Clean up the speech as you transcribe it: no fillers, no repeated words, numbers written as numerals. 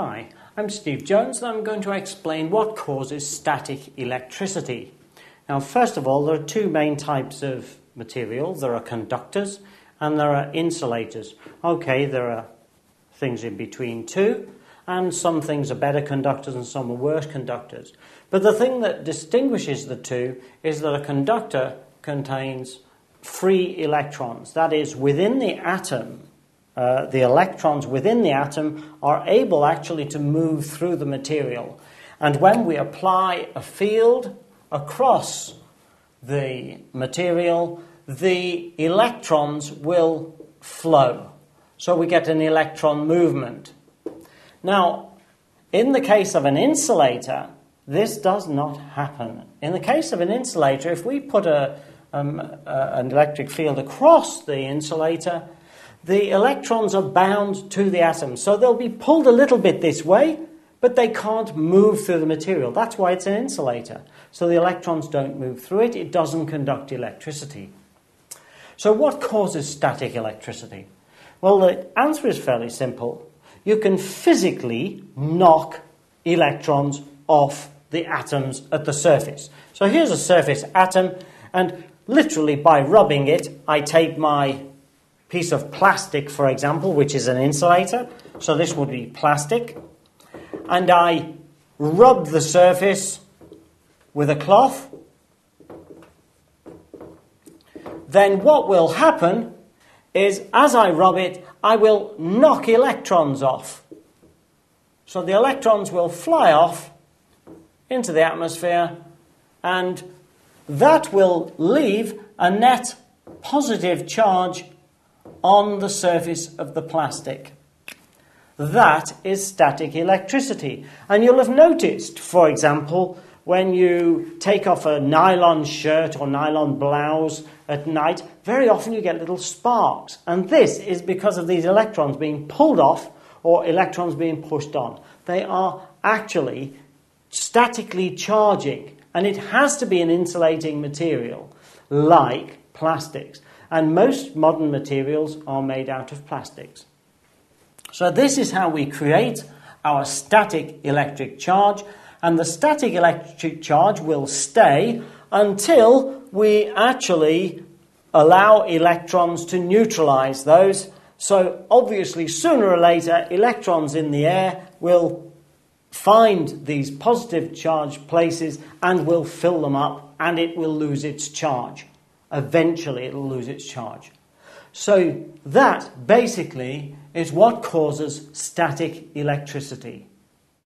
Hi, I'm Steve Jones and I'm going to explain what causes static electricity. Now first of all, there are two main types of materials. There are conductors and there are insulators. Okay, there are things in between too, and some things are better conductors and some are worse conductors. But the thing that distinguishes the two is that a conductor contains free electrons. That is, within the atom, the electrons within the atom are able actually to move through the material. And when we apply a field across the material, the electrons will flow. So we get an electron movement. Now, in the case of an insulator, this does not happen. In the case of an insulator, if we put an electric field across the insulator, the electrons are bound to the atom, so they'll be pulled a little bit this way, but they can't move through the material. That's why it's an insulator. So the electrons don't move through it. It doesn't conduct electricity. So what causes static electricity? Well, the answer is fairly simple. You can physically knock electrons off the atoms at the surface. So here's a surface atom, and literally by rubbing it, I take my piece of plastic, for example, which is an insulator, so this would be plastic, and I rub the surface with a cloth, then what will happen is, as I rub it, I will knock electrons off. So the electrons will fly off into the atmosphere, and that will leave a net positive charge on the surface of the plastic. That is static electricity. And you'll have noticed, for example, when you take off a nylon shirt or nylon blouse at night, very often you get little sparks. And this is because of these electrons being pulled off or electrons being pushed on. They are actually statically charging. And it has to be an insulating material, like plastics. And most modern materials are made out of plastics. So this is how we create our static electric charge, and the static electric charge will stay until we actually allow electrons to neutralize those. So obviously sooner or later electrons in the air will find these positive charged places and will fill them up, and it will lose its charge. Eventually it'll lose its charge. So that basically is what causes static electricity.